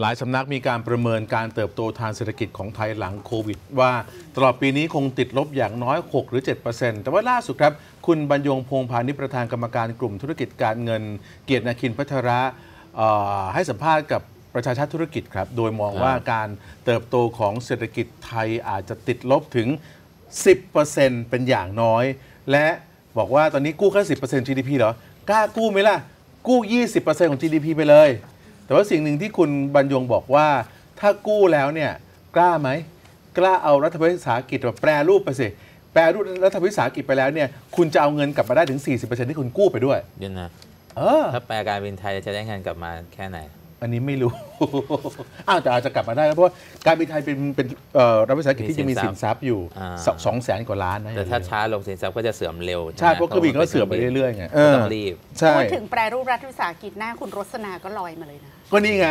หลายสำนักมีการประเมินการเติบโตทางเศรษฐกิจของไทยหลังโควิดว่าตลอดปีนี้คงติดลบอย่างน้อย 6 หรือ 7%แต่ว่าล่าสุดครับคุณบรรยงพงษ์พานิชประธานกรรมการกลุ่มธุรกิจการเงินเกียรตินาคินพัชระให้สัมภาษณ์กับประชาชนธุรกิจครับโดยมองว่าการเติบโตของเศรษฐกิจไทยอาจจะติดลบถึง 10% เป็นอย่างน้อยและบอกว่าตอนนี้กู้แค่ 10% GDP เหรอกล้ากู้ไหมล่ะกู้ 20% ของ GDP ไปเลยแต่ว่าสิ่งหนึ่งที่คุณบรรยงบอกว่าถ้ากู้แล้วเนี่ยกล้าไหมกล้าเอารัฐวิสาหกิจแบบแปรรูปไปสิแปรรูปรัฐวิสาหกิจไปแล้วเนี่ยคุณจะเอาเงินกลับมาได้ถึง 40% ที่คุณกู้ไปด้วยเดี๋ยวนะถ้าแปลการบินไทยจะได้เงินกลับมาแค่ไหนอันนี้ไม่รู้ แต่อาจจะกลับมาได้เพราะว่าการบินไทยเป็นรัฐวิสาหกิจที่จะมีสินทรัพย์อยู่ 200,000 กว่าล้านนะแต่ถ้าช้าลงสินทรัพย์ก็จะเสื่อมเร็วใช่เพราะเครื่องบินก็เสื่อมไปเรื่อยๆไงต้องรีบพูดถึงแปรรูปรัฐวิสาหกิจหน้าคุณรสนาก็ลอยมาเลยนะก็นี่ไง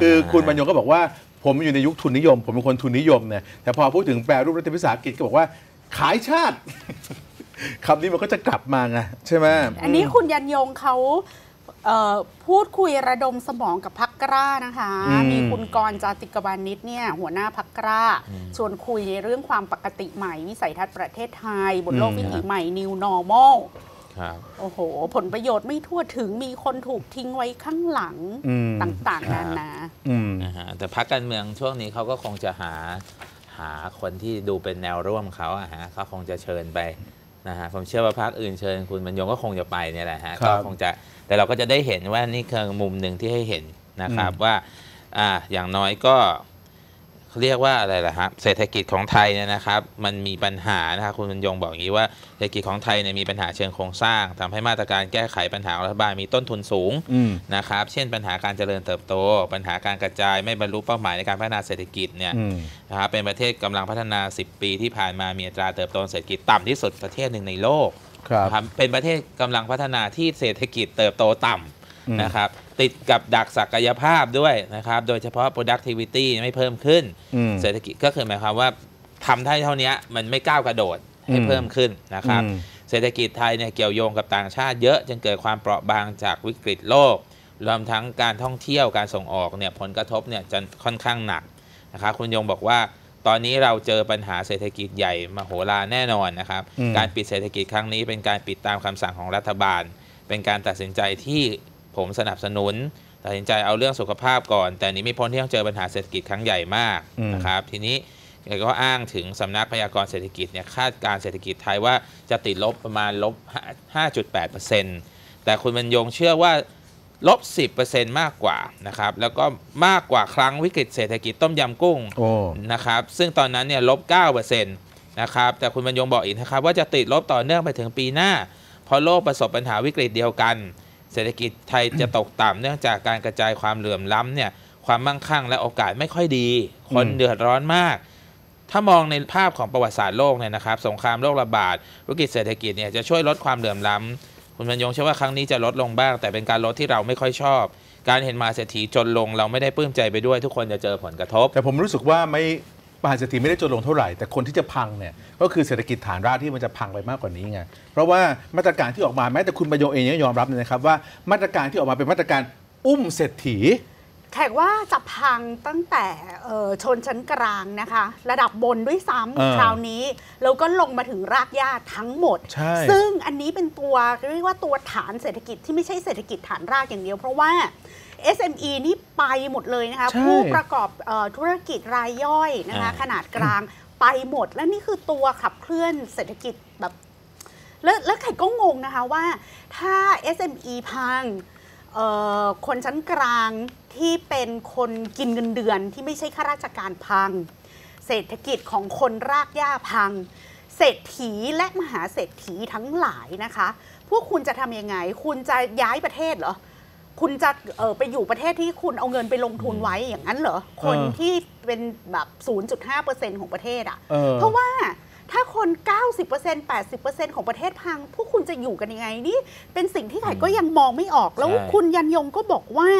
คือคุณบรรยงก็บอกว่าผมอยู่ในยุคทุนนิยมผมเป็นคนทุนนิยมเนี่ยแต่พอพูดถึงแปรรูปรัฐวิสาหกิจก็บอกว่าขายชาติคำนี้มันก็จะกลับมาไงใช่ไหมอันนี้คุณบรรยงเขาพูดคุยระดมสมองกับพรรคกล้านะคะมีคุณกรณ์ จาติกวานิชเนี่ยหัวหน้าพรรคกล้าชวนคุยในเรื่องความปกติใหม่วิสัยทัศน์ประเทศไทยบนโลกวิถีใหม่ New Normal โอ้โหผลประโยชน์ไม่ทั่วถึงมีคนถูกทิ้งไว้ข้างหลังต่างๆนานาแต่พรรคการเมืองช่วงนี้เขาก็คงจะหาคนที่ดูเป็นแนวร่วมเขาเขาคงจะเชิญไปนะฮะผมเชื่อว่าพรรคอื่นเชิญคุณบรรยงก็คงจะไปเนี่ยแหละฮะก็คงจะแต่เราก็จะได้เห็นว่านี่คือมุมหนึ่งที่ให้เห็นนะครับว่าอย่างน้อยก็เรียกว่าอะไรล่ะครับเศรษฐกิจของไทยเนี่ยนะครับมันมีปัญหานะครับคุณบรรยงบอกอย่างนี้ว่าเศรษฐกิจของไทยเนี่ยมีปัญหาเชิงโครงสร้างทำให้มาตรการแก้ไขปัญหาของรัฐบาลมีต้นทุนสูงนะครับเช่นปัญหาการเจริญเติบโตปัญหาการกระจายไม่บรรลุเป้าหมายในการพัฒนาเศรษฐกิจเนี่ยนะครับเป็นประเทศกำลังพัฒนา10ปีที่ผ่านมามีอัตราเติบโตเศรษฐกิจต่ำที่สุดประเทศหนึ่งในโลกเป็นประเทศกำลังพัฒนาที่เศรษฐกิจเติบโตต่ำนะครับติดกับดักศักยภาพด้วยนะครับโดยเฉพาะ productivity ไม่เพิ่มขึ้นเศรษฐกิจก็คือหมายความว่าทำได้เท่านี้มันไม่ก้าวกระโดดให้เพิ่มขึ้นนะครับเศรษฐกิจไทยเนี่ยเกี่ยวโยงกับต่างชาติเยอะจนเกิดความเปราะบางจากวิกฤตโลกรวมทั้งการท่องเที่ยวการส่งออกเนี่ยผลกระทบเนี่ยจะค่อนข้างหนักนะครับคุณยงบอกว่าตอนนี้เราเจอปัญหาเศรษฐกิจใหญ่มโหฬารแน่นอนนะครับการปิดเศรษฐกิจครั้งนี้เป็นการปิดตามคำสั่งของรัฐบาลเป็นการตัดสินใจที่ผมสนับสนุนตัดสินใจเอาเรื่องสุขภาพก่อนแต่นี้ไม่พ้นที่ต้องเจอปัญหาเศรษฐกิจครั้งใหญ่มากนะครับทีนี้ก็อ้างถึงสำนักพยากรณ์เศรษฐกิจเนี่ยคาดการเศรษฐกิจไทยว่าจะติดลบประมาณลบ 5.8% แต่คุณบรรยงเชื่อว่าลบ 10% มากกว่านะครับแล้วก็มากกว่าครั้งวิกฤตเศรษฐกิจต้มยำกุ้งนะครับซึ่งตอนนั้นเนี่ยลบ 9% นะครับแต่คุณบรรยงบอกอีกนะครับว่าจะติดลบต่อเนื่องไปถึงปีหน้าเพราะโลกประสบปัญหาวิกฤตเดียวกันเศรษฐกิจไทยจะตกต่ำเนื่องจากการกระจายความเหลื่อมล้ำเนี่ยความมั่งคั่งและโอกาสไม่ค่อยดีคนเดือดร้อนมากถ้ามองในภาพของประวัติศาสตร์โลกเนี่ยนะครับสงครามโรคระบาดวิกฤตเศรษฐกิจเนี่ยจะช่วยลดความเหลื่อมล้ำคุณบรรยงเชื่อว่าครั้งนี้จะลดลงบ้างแต่เป็นการลดที่เราไม่ค่อยชอบการเห็นมาเศรษฐีจนลงเราไม่ได้ปลื้มใจไปด้วยทุกคนจะเจอผลกระทบแต่ผมรู้สึกว่าไม่มหาเศรษฐีไม่ได้จนลงเท่าไหร่แต่คนที่จะพังเนี่ยก็คือเศรษฐกิจฐานรากที่มันจะพังไปมากกว่านี้ไงเพราะว่ามาตรการที่ออกมาแม้แต่คุณบรรยงเองยังยอมรับเลยนะครับว่ามาตรการที่ออกมาเป็นมาตรการอุ้มเศรษฐีแขกว่าจะพังตั้งแต่ชนชั้นกลางนะคะระดับบนด้วยซ้ำคราวนี้แล้วก็ลงมาถึงรากหญ้าทั้งหมดซึ่งอันนี้เป็นตัวเรียกว่าตัวฐานเศรษฐกิจที่ไม่ใช่เศรษฐกิจฐานรากอย่างเดียวเพราะว่าSME นี่ไปหมดเลยนะคะผู้ประกอบธุรกิจรายย่อยนะคะขนาดกลางไปหมดและนี่คือตัวขับเคลื่อนเศรษฐกิจแบบแล้วใครก็งงนะคะว่าถ้า SME พังคนชั้นกลางที่เป็นคนกินเงินเดือนที่ไม่ใช่ข้าราชการพังเศรษฐกิจของคนรากหญ้าพังเศรษฐีและมหาเศรษฐีทั้งหลายนะคะพวกคุณจะทำยังไงคุณจะย้ายประเทศเหรอคุณจะไปอยู่ประเทศที่คุณเอาเงินไปลงทุนไว้อย่างนั้นเหรอคนที่เป็นแบบ 0.5% ของประเทศอ่ะเพราะว่าถ้าคน 90% 80% ของประเทศพังพวกคุณจะอยู่กันยังไงนี่เป็นสิ่งที่ใครก็ยังมองไม่ออกแล้วคุณบรรยงก็บอกว่า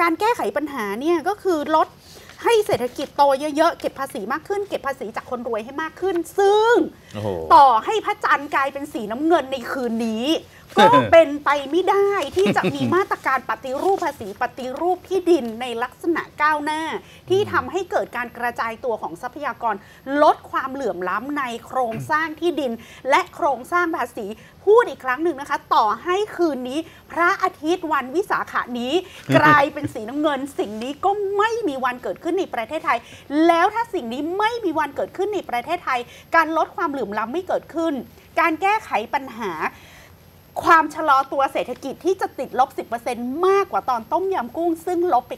การแก้ไขปัญหาเนี่ยก็คือลด ให้เศรษฐกิจโตเยอะๆเก็บภาษีมากขึ้นเก็บภาษีจากคนรวยให้มากขึ้นซึ่งต่อให้พระจันทร์กลายเป็นสีน้ำเงินในคืนนี้ก็เป็นไปไม่ได้ที่จะมีมาตรการปฏิรูปภาษีปฏิรูปที่ดินในลักษณะก้าวหน้าที่ทำให้เกิดการกระจายตัวของทรัพยากรลดความเหลื่อมล้ำในโครงสร้างที่ดินและโครงสร้างภาษีพูดอีกครั้งหนึ่งนะคะต่อให้คืนนี้พระอาทิตย์วันวิสาขะนี้กลายเป็นสีน้ำเงินสิ่งนี้ก็ไม่มีวันเกิดขึ้นในประเทศไทยแล้วถ้าสิ่งนี้ไม่มีวันเกิดขึ้นในประเทศไทยการลดความเหลื่อมล้ำไม่เกิดขึ้นการแก้ไขปัญหาความชะลอตัวเศรษฐกิจที่จะติดลบ 10% มากกว่าตอนต้มยำกุ้งซึ่งลบไป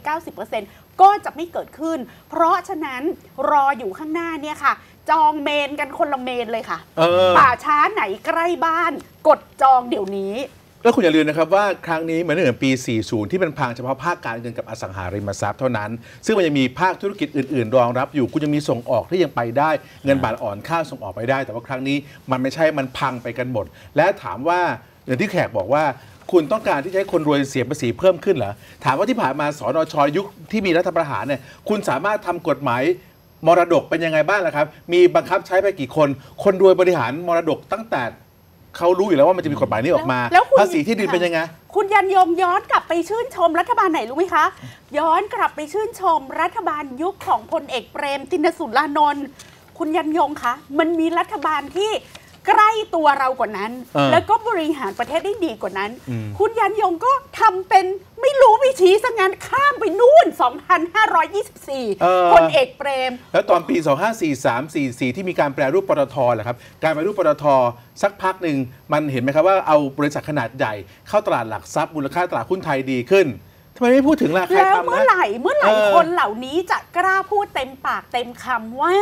90% ก็จะไม่เกิดขึ้นเพราะฉะนั้นรออยู่ข้างหน้าเนี่ยค่ะจองเมนกันคนละเมนเลยค่ะป่าช้าไหนใกล้บ้านกดจองเดี๋ยวนี้แล้วคุณอย่าลืมนะครับว่าครั้งนี้เหมือนเหมือนปี 40 ที่เป็นพังเฉพาะภาคการเงินกับอสังหาริมทรัพย์เท่านั้นซึ่งมันยังมีภาคธุรกิจอื่นๆรองรับอยู่คุณยังมีส่งออกที่ยังไปได้เงินบาทอ่อนค่าส่งออกไปได้แต่ว่าครั้งนี้มันไม่ใช่มันพังไปกันหมดและถามว่าอย่างที่แขกบอกว่าคุณต้องการที่จะให้คนรวยเสียภาษีเพิ่มขึ้นเหรอถามว่าที่ผ่านมาสนช.ยุคที่มีรัฐประหารเนี่ยคุณสามารถทำกฎหมายมรดกเป็นยังไงบ้างล่ะครับมีบังคับใช้ไปกี่คนคนรวยบริหารมรดกตั้งแต่เขารู้อยู่แล้วว่ามันจะมีกฎหมายนี้ออกมาภาษีที่ดินเป็นยังไงคุณยันยงย้อนกลับไปชื่นชมรัฐบาลไหนรู้ไหมคะย้อนกลับไปชื่นชมรัฐบาลยุคของพลเอกเปรมติณสุรานนท์คุณยันยงคะมันมีรัฐบาลที่ใกล้ตัวเรากว่านั้นแล้วก็บริหารประเทศได้ดีกว่านั้นคุณยันยงก็ทำเป็นไม่รู้ไม่ชี้ซะงั้นข้ามไปนู่น2524พลเอกเปรมแล้วตอนปี2543-44ที่มีการแปรรูปปตท.แหละครับการแปรรูปปตท.สักพักหนึ่งมันเห็นไหมครับว่าเอาบริษัทขนาดใหญ่เข้าตลาดหลักทรัพย์มูลค่าตลาดหุ้นไทยดีขึ้นทำไมไม่พูดถึงล่ะแล้วเมื่อไหร่คนเหล่านี้จะกล้าพูดเต็มปากเต็มคำว่า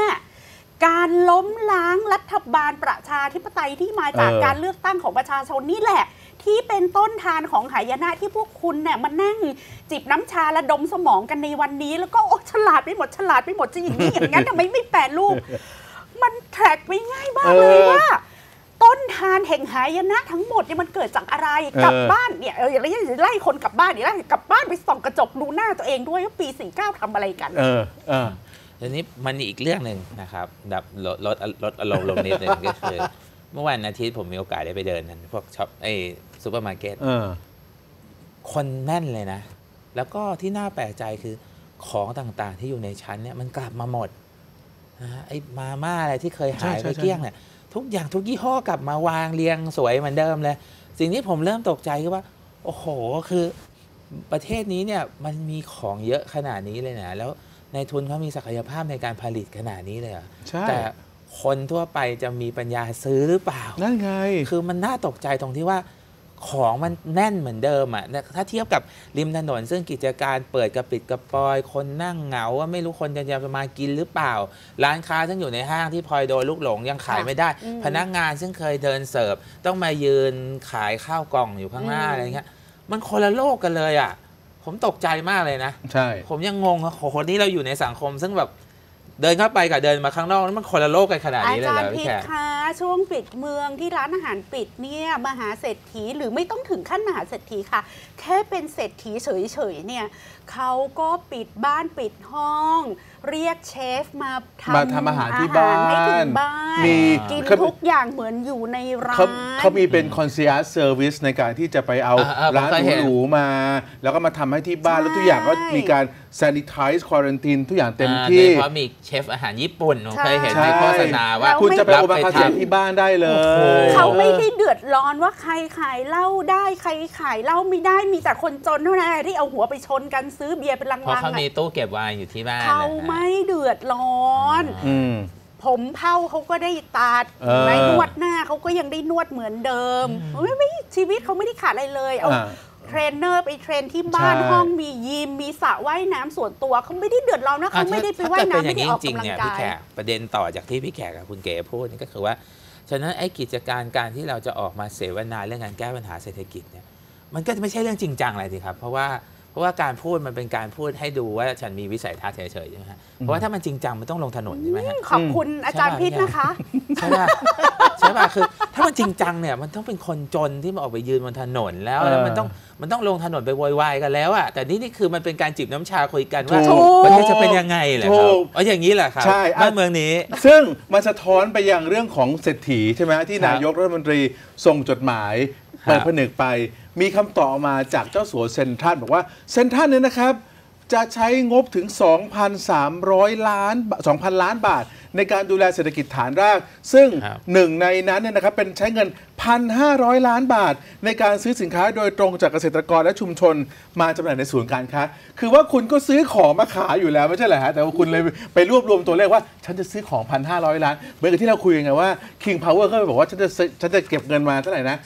การล้มล้างรัฐบาลประชาธิปไตยที่มาจากการเลือกตั้งของประชาชนนี่แหละที่เป็นต้นทานของหายนะที่พวกคุณเนี่ยมานั่งจิบน้ำชาระดมสมองกันในวันนี้แล้วก็โอ้ฉลาดไปหมดจะอย่างนี้อย่างนั้นทำไมไม่แปรรูปมันแทร็กไปง่ายมากเลยว่าต้นทานแห่งหายนะทั้งหมดเนี่ยมันเกิดจากอะไรกลับบ้านเนี่ยอะไรอย่างไล่คนกลับบ้านเนี่ยไล่กลับบ้านไปส่องกระจกดูหน้าตัวเองด้วยว่าปี 49 ทำอะไรกันทีนี้มันอีกเรื่องหนึ่งนะครับแบบลดอารมณ์ลงนิดนึงก็คือเมื่อวันอาทิตย์ผมมีโอกาสได้ไปเดินพวกช็อปไอ้ซูเปอร์มาร์เก็ตคนแน่นเลยนะแล้วก็ที่น่าแปลกใจคือของต่างๆที่อยู่ในชั้นเนี่ยมันกลับมาหมดนะไอ้มาม่าอะไรที่เคยหายไปเกลี้ยงเนี่ยทุกอย่างทุกยี่ห้อกลับมาวางเรียงสวยเหมือนเดิมเลยสิ่งที่ผมเริ่มตกใจคือว่าโอ้โหคือประเทศนี้เนี่ยมันมีของเยอะขนาดนี้เลยนะแล้วในทุนเขามีศักยภาพในการผลิตขนาดนี้เลยอ่ะแต่คนทั่วไปจะมีปัญญาซื้อหรือเปล่านั่นไงคือมันน่าตกใจตรงที่ว่าของมันแน่นเหมือนเดิมอ่ะถ้าเทียบกับริมถนนซึ่งกิจการเปิดกระปิดกระปอยคนนั่งเหงาว่าไม่รู้คนจะมากินหรือเปล่าร้านค้าซึ่งอยู่ในห้างที่พลอยโดนลูกหลงยังขายไม่ได้พนักงานซึ่งเคยเดินเสิร์ฟต้องมายืนขายข้าวกล่องอยู่ข้างหน้าอะไรเงี้ยมันคนละโลกกันเลยอ่ะผมตกใจมากเลยนะใช่ผมยังงงว่าโหนี่เราอยู่ในสังคมซึ่งแบบเดินเข้าไปกับเดินมาข้างนอกมันคนละโลกกันขนาดนี้เลยเหรอพี่แขกช่วงปิดเมืองที่ร้านอาหารปิดเนี่ยมหาเศรษฐีหรือไม่ต้องถึงขั้นมหาเศรษฐีค่ะแค่เป็นเศรษฐีเฉยๆเนี่ยเขาก็ปิดบ้านปิดห้องเรียกเชฟมาทำอาหารที่บ้านมีกินทุกอย่างเหมือนอยู่ในร้านเขามีเป็นคอนเซียร์เซอร์วิสในการที่จะไปเอาร้านหรูๆมาแล้วก็มาทำให้ที่บ้านแล้วทุกอย่างก็มีการแซนิไทซ์ควอรันทีนทุกอย่างเต็มที่เพราะมีเชฟอาหารญี่ปุ่นเคยเห็นในโฆษณาว่าคุณจะไปโอมาคาเซที่บ้านได้เลยเขาไม่ได้เดือดร้อนว่าใครขายเหล้าได้ใครขายเหล้าไม่ได้มีแต่คนจนเท่านั้นที่เอาหัวไปชนกันซื้อเบียร์เป็นลังๆเพราะเขามีตู้เก็บไวน์อยู่ที่บ้านเขาไม่เดือดร้อนผมเผาเขาก็ได้ตัดไม่นวดหน้าเขาก็ยังได้นวดเหมือนเดิมไม่ชีวิตเขาไม่ได้ขาดอะไรเลยเอาเทรนเนอร์ไปเทรนที่บ้านห้องมียิมมีสระว่ายน้ำส่วนตัวเขาไม่ได้เดือดร้อนนะเขาไม่ได้ไปว่ายน้ำไม่ได้ออกกำลังกายประเด็นต่อจากที่พี่แขกกับคุณเก๋พูดนี่ก็คือว่าฉะนั้นไอ้กิจการที่เราจะออกมาเสวนาเรื่องการแก้ปัญหาเศรษฐกิจเนี่ยมันก็ไม่ใช่เรื่องจริงจังอะไรสิครับเพราะว่า เพราะว่าการพูดมันเป็นการพูดให้ดูว่าฉันมีวิสัยทัศน์เฉยๆใช่ไหมฮะเพราะว่าถ้ามันจริงจังมันต้องลงถนนใช่ไหมฮะขอบคุณอาจารย์พิษนะคะใช่ป่ะใช่ป่ะคือถ้ามันจริงจังเนี่ยมันต้องเป็นคนจนที่มาออกไปยืนบนถนนแล้วมันต้องลงถนนไปโวยวายกันแล้วอ่ะแต่นี่คือมันเป็นการจิบน้ำชาคุยกันว่าประเทศจะเป็นยังไงแหละครับอ๋ออย่างนี้แหละครับบ้านเมืองนี้ซึ่งมันสะท้อนไปยังเรื่องของเศรษฐีใช่ไหมที่นายกรัฐมนตรีส่งจดหมายเปิดผนึกไปมีคำตอบมาจากเจ้าสัวเซ็นทรัลบอกว่าเซ็นทรัลเนี่ยนะครับจะใช้งบถึง 2,000 ล้านบาทในการดูแลเศรษฐกิจฐานรากซึ่งหนึ่งในนั้นเนี่ยนะครับเป็นใช้เงิน 1,500 ล้านบาทในการซื้อสินค้าโดยตรงจากเกษตรกรและชุมชนมาจำหน่ายในศูนย์การค้าคือว่าคุณก็ซื้อของมาขายอยู่แล้วไม่ใช่เหรอฮะแต่ว่าคุณเลยไปรวบรวมตัวเลขว่าฉันจะซื้อของ 1,500 ล้านเหมือนกับที่เราคุยกันไงว่า King Power ก็ไปบอกว่าฉันจะเก็บเงินมาเท่าไหร่นะ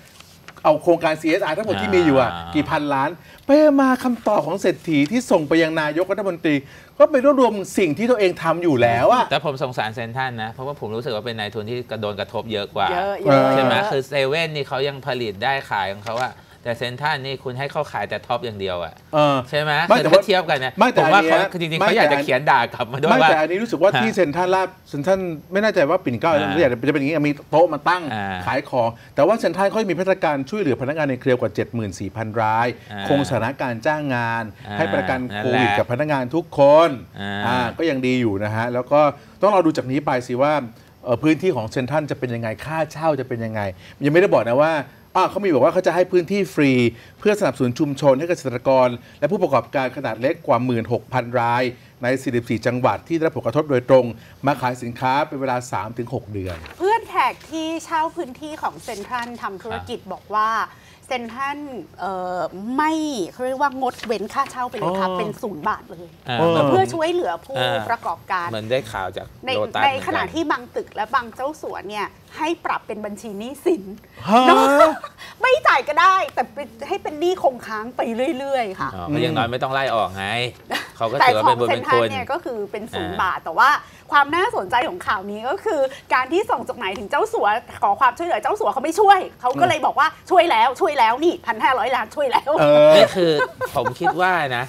เอาโครงการ CSR ทั้งหมดที่มีอยู่กี่พันล้านไปมาคำตอบของเศรษฐีที่ส่งไปยังนายกรัฐมนตรีก็ไปรวบรวมสิ่งที่ตัวเองทำอยู่แล้วอะแต่ผมสงสารเซ็นทรัลนะเพราะว่าผมรู้สึกว่าเป็นนายทุนที่โดนกระทบเยอะกว่าใช่ไหมคือเซเว่นนี่เขายังผลิตได้ขายของเขาอะแต่เซ็นทรัลนี่คุณให้เขาขายแต่ท็อปอย่างเดียวอะใช่ไหมแต่ถ้าเทียบกันนะผมว่าเขาจริงๆเขาอยากจะเขียนด่ากลับมาด้วยว่าแต่อันนี้รู้สึกว่าที่เซ็นทรัลลาดเซ็นทรัลไม่แน่ใจว่าปิ่นเกล้าจะเป็นอย่างนี้มีโต๊ะมาตั้งขายของแต่ว่าเซ็นทรัลเขามีมาตรการช่วยเหลือพนักงานในเครือกว่า 74,000 รายคงสถานการณ์จ้างงานให้ประกันโควิดกับพนักงานทุกคนก็ยังดีอยู่นะฮะแล้วก็ต้องรอดูจากนี้ไปสิว่าพื้นที่ของเซ็นทรัลจะเป็นยังไงค่าเช่าจะเป็นยังไงยังไม่ได้บอกนะว่าเขามีบอกว่าเขาจะให้พื้นที่ฟรีเพื่อสนับสนุนชุมชนให้เกษตรกรและผู้ประกอบการขนาดเล็กกว่า 16,000 รายใน44จังหวัดที่ได้รับผลกระทบโดยตรงมาขายสินค้าเป็นเวลา 3-6 เดือนเพื่อนแขกที่เช่าพื้นที่ของเซ็นทรัลทำธุรกิจบอกว่าเซ็นทรัลไม่เขาเรียกว่างดเว้นค่าเช่าไปเลยค่ะเป็น0 บาทเลยเพื่อช่วยเหลือผู้ประกอบการมันได้ข่าวจากในขณะที่บางตึกและบางเจ้าสัวเนี่ยให้ปรับเป็นบัญชีหนี้สินไม่จ่ายก็ได้แต่ให้เป็นหนี้คงค้างไปเรื่อยๆค่ะก็ยังน้อยไม่ต้องไล่ออกไงเขาก็ถือว่าเป็นบุญเป็นคุณเนี่ยก็คือเป็น0 บาทแต่ว่าความน่าสนใจของข่าวนี้ก็คือการที่ส่งจดหมายถึงเจ้าสัวขอความช่วยเหลือเจ้าสัวเขาไม่ช่วยเขาก็เลยบอกว่าช่วยแล้วนี่ 1,500 ล้านช่วยแล้วนี่คือผมคิดว่านะ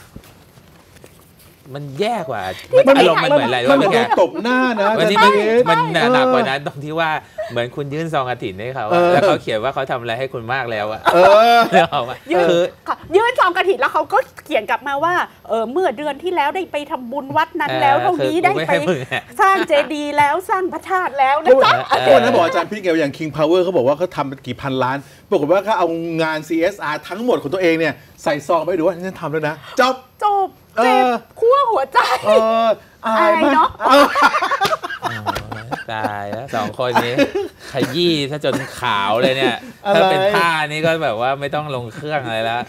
มันแย่กว่ามันอารมณ์มันเหมือนอะไรว่ามันตบหน้านะมันหนักกว่านั้นตรงที่ว่าเหมือนคุณยื่นซองกฐินให้เขาแล้วเขาเขียนว่าเขาทำอะไรให้คุณมากแล้วอะยื่นซองกฐินแล้วเขาก็เขียนกลับมาว่าเมื่อเดือนที่แล้วได้ไปทำบุญวัดนั้นแล้วเท่านี้ได้ไปสร้างเจดีย์แล้วสร้างพระธาตุแล้วนะจ๊ะคนนั้นบอกอาจารย์พี่เกลอย่าง King Power เขาบอกว่าเขาทำกี่พันล้านปรากฏว่าเขาเอางาน CSR ทั้งหมดของตัวเองเนี่ยใส่ซองไปดูว่าฉันทำแล้วนะจบเจ็บคั่วหัวใจอายเนาะตายแล้วสองคนนี้ขยี้ถ้าจนขาวเลยเนี่ยถ้าเป็นผ้านี่ก็แบบว่าไม่ต้องลงเครื่องอะไรแล้ว